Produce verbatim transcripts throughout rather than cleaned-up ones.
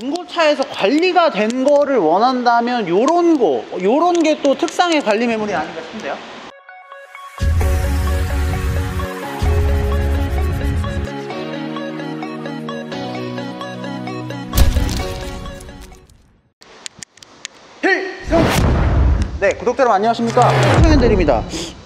중고차에서 관리가 된 거를 원한다면 요런 거, 요런 게 또 특상의 관리 매물이 아닌가 싶은데요. 네, 구독자 여러분 안녕하십니까, 홍성현드립니다.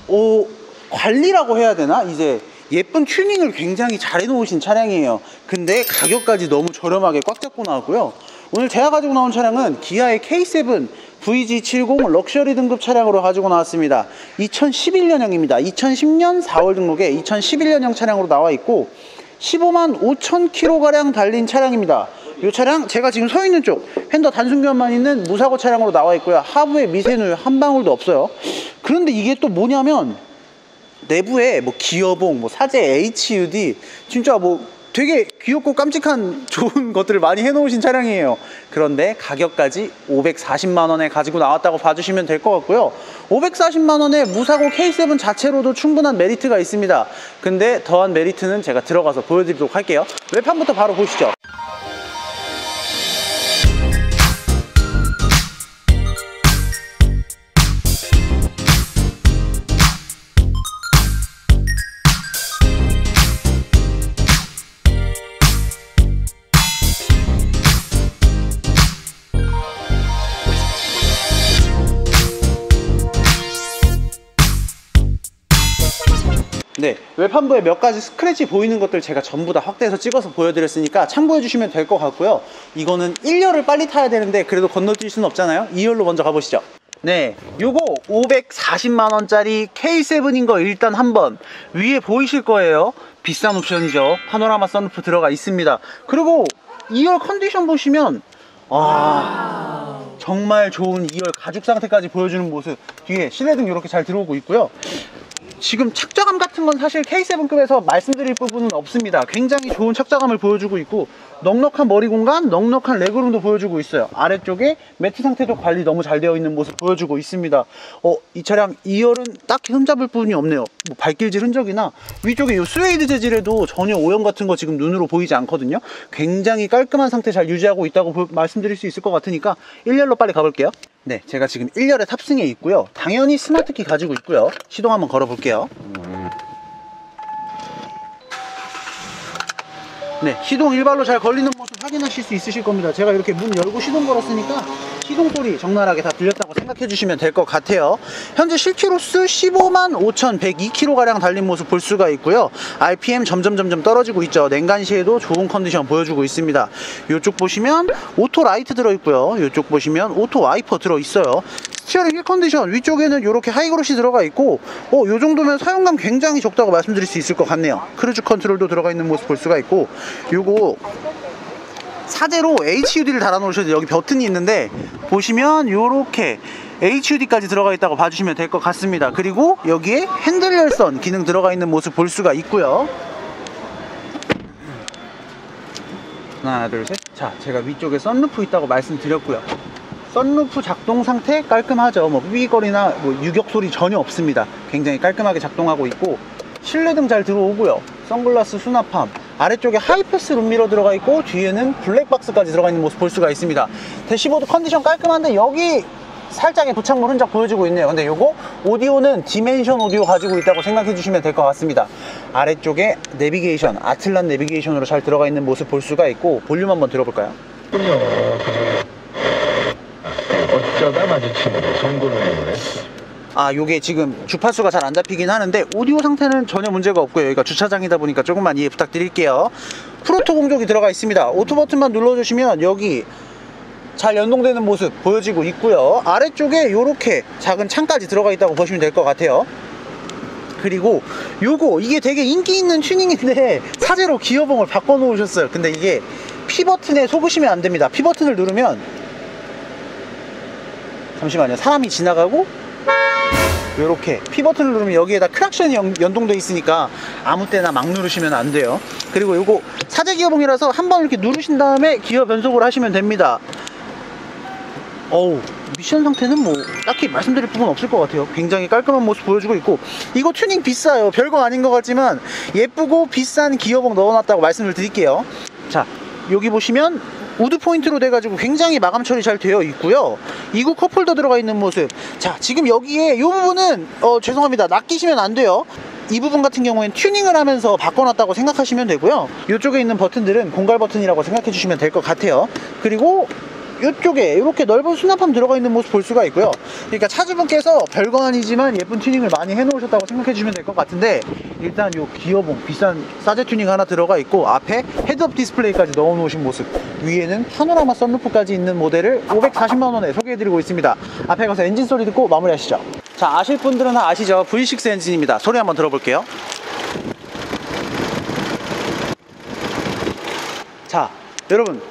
오, 관리라고 해야 되나? 이제 예쁜 튜닝을 굉장히 잘 해놓으신 차량이에요. 근데 가격까지 너무 저렴하게 꽉 잡고 나왔고요. 오늘 제가 가지고 나온 차량은 기아의 케이 세븐 브이지 칠십 럭셔리 등급 차량으로 가지고 나왔습니다. 이천십일 년형입니다 이천십 년 사월 등록에 이천십일 년형 차량으로 나와 있고 십오만 오천 킬로미터가량 달린 차량입니다. 이 차량 제가 지금 서 있는 쪽 휀더 단순견만 있는 무사고 차량으로 나와 있고요. 하부에 미세누유 한 방울도 없어요. 그런데 이게 또 뭐냐면 내부에 뭐 기어봉, 뭐 사제 에이치 유 디, 진짜 뭐 되게 귀엽고 깜찍한 좋은 것들을 많이 해놓으신 차량이에요. 그런데 가격까지 오백사십만 원에 가지고 나왔다고 봐주시면 될 것 같고요. 오백사십만 원에 무사고 케이 세븐 자체로도 충분한 메리트가 있습니다. 근데 더한 메리트는 제가 들어가서 보여드리도록 할게요. 외판부터 바로 보시죠. 네, 외판부에 몇 가지 스크래치 보이는 것들 제가 전부 다 확대해서 찍어서 보여드렸으니까 참고해 주시면 될 것 같고요. 이거는 일 열을 빨리 타야 되는데 그래도 건너뛸 수는 없잖아요. 이 열로 먼저 가보시죠. 네, 요거 오백사십만 원짜리 케이 세븐인 거 일단 한번 위에 보이실 거예요. 비싼 옵션이죠. 파노라마 선루프 들어가 있습니다. 그리고 이 열 컨디션 보시면 아... 정말 좋은 이 열 가죽 상태까지 보여주는 모습. 뒤에 실내등 이렇게 잘 들어오고 있고요. 지금 착좌감 같은 건 사실 케이 세븐급에서 말씀드릴 부분은 없습니다. 굉장히 좋은 착좌감을 보여주고 있고 넉넉한 머리 공간, 넉넉한 레그룸도 보여주고 있어요. 아래쪽에 매트 상태도 관리 너무 잘 되어 있는 모습 보여주고 있습니다. 어, 이 차량 이 열은 딱히 흠잡을 부분이 없네요. 뭐 발길질 흔적이나 위쪽에 이 스웨이드 재질에도 전혀 오염 같은 거 지금 눈으로 보이지 않거든요. 굉장히 깔끔한 상태 잘 유지하고 있다고 보, 말씀드릴 수 있을 것 같으니까 일 열로 빨리 가볼게요. 네, 제가 지금 일 열에 탑승해 있고요. 당연히 스마트키 가지고 있고요. 시동 한번 걸어볼게요. 네, 시동 일발로 잘 걸리는 모습 확인하실 수 있으실 겁니다. 제가 이렇게 문 열고 시동 걸었으니까 시동 소리 적나라하게 다 들렸다고 생각해 주시면 될 것 같아요. 현재 실키로수 십오만 오천백이 킬로미터가량 달린 모습 볼 수가 있고요. 알피엠 점점 점점 떨어지고 있죠. 냉간 시에도 좋은 컨디션 보여주고 있습니다. 이쪽 보시면 오토 라이트 들어있고요. 이쪽 보시면 오토 와이퍼 들어있어요. 스티어링 휠 컨디션 위쪽에는 이렇게 하이그로시 들어가 있고 어, 이 정도면 사용감 굉장히 적다고 말씀드릴 수 있을 것 같네요. 크루즈 컨트롤도 들어가 있는 모습 볼 수가 있고 요거 사제로 에이치 유 디를 달아 놓으셔도 여기 버튼이 있는데 보시면 요렇게 에이치 유 디까지 들어가 있다고 봐주시면 될 것 같습니다. 그리고 여기에 핸들 열선 기능 들어가 있는 모습 볼 수가 있고요. 하나 둘 셋. 자, 제가 위쪽에 선루프 있다고 말씀드렸고요. 선루프 작동 상태 깔끔하죠. 뭐 삐거리나 뭐 유격 소리 전혀 없습니다. 굉장히 깔끔하게 작동하고 있고 실내등 잘 들어오고요. 선글라스 수납함, 아래쪽에 하이패스 룸미러 들어가 있고 뒤에는 블랙박스까지 들어가 있는 모습 볼 수가 있습니다. 대시보드 컨디션 깔끔한데 여기 살짝의 부착물 흔적 보여주고 있네요. 근데 요거 오디오는 디멘션 오디오 가지고 있다고 생각해 주시면 될 것 같습니다. 아래쪽에 내비게이션, 아틀란 내비게이션으로 잘 들어가 있는 모습 볼 수가 있고 볼륨 한번 들어볼까요? 어쩌다 마주치는 송구름이네. 아, 요게 지금 주파수가 잘 안 잡히긴 하는데 오디오 상태는 전혀 문제가 없고요. 여기가 주차장이다 보니까 조금만 이해 부탁드릴게요. 프로토 공조기 들어가 있습니다. 오토 버튼만 눌러주시면 여기 잘 연동되는 모습 보여지고 있고요. 아래쪽에 요렇게 작은 창까지 들어가 있다고 보시면 될 것 같아요. 그리고 요거 이게 되게 인기 있는 튜닝인데 사제로 기어봉을 바꿔 놓으셨어요. 근데 이게 P버튼에 속으시면 안 됩니다. P버튼을 누르면 잠시만요, 사람이 지나가고 요렇게 P버튼을 누르면 여기에다 크락션이 연동되어 있으니까 아무 때나 막 누르시면 안 돼요. 그리고 요거 사제 기어봉이라서 한번 이렇게 누르신 다음에 기어 변속을 하시면 됩니다. 어우, 미션 상태는 뭐 딱히 말씀드릴 부분 없을 것 같아요. 굉장히 깔끔한 모습 보여주고 있고 이거 튜닝 비싸요. 별거 아닌 것 같지만 예쁘고 비싼 기어봉 넣어놨다고 말씀을 드릴게요. 자, 여기 보시면 우드 포인트로 돼가지고 굉장히 마감 처리 잘 되어 있고요. 이구 컵홀더 들어가 있는 모습. 자, 지금 여기에 이 부분은 어, 죄송합니다. 낚이시면 안 돼요. 이 부분 같은 경우에는 튜닝을 하면서 바꿔놨다고 생각하시면 되고요. 이쪽에 있는 버튼들은 공갈 버튼이라고 생각해 주시면 될 것 같아요. 그리고 이쪽에 이렇게 넓은 수납함 들어가 있는 모습 볼 수가 있고요. 그러니까 차주분께서 별건 아니지만 예쁜 튜닝을 많이 해놓으셨다고 생각해 주시면 될 것 같은데, 일단 이 기어봉 비싼 싸제 튜닝 하나 들어가 있고, 앞에 헤드업 디스플레이까지 넣어 놓으신 모습, 위에는 파노라마 선루프까지 있는 모델을 오백사십만 원에 소개해 드리고 있습니다. 앞에 가서 엔진 소리 듣고 마무리 하시죠. 자, 아실 분들은 아시죠? 브이 식스 엔진입니다. 소리 한번 들어볼게요. 자, 여러분,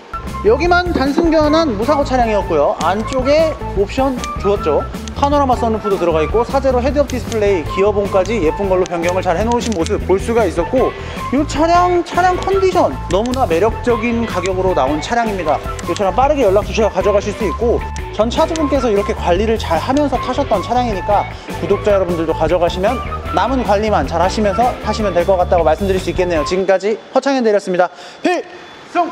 여기만 단순견한 무사고 차량이었고요. 안쪽에 옵션 주었죠. 파노라마 선루프도 들어가 있고, 사제로 헤드업 디스플레이, 기어봉까지 예쁜 걸로 변경을 잘 해놓으신 모습 볼 수가 있었고, 이 차량 차량 컨디션 너무나 매력적인 가격으로 나온 차량입니다. 이 차량 빠르게 연락 주셔서 가져가실 수 있고, 전 차주분께서 이렇게 관리를 잘 하면서 타셨던 차량이니까 구독자 여러분들도 가져가시면 남은 관리만 잘 하시면서 타시면 될 것 같다고 말씀드릴 수 있겠네요. 지금까지 허창현 대리였습니다. 필승!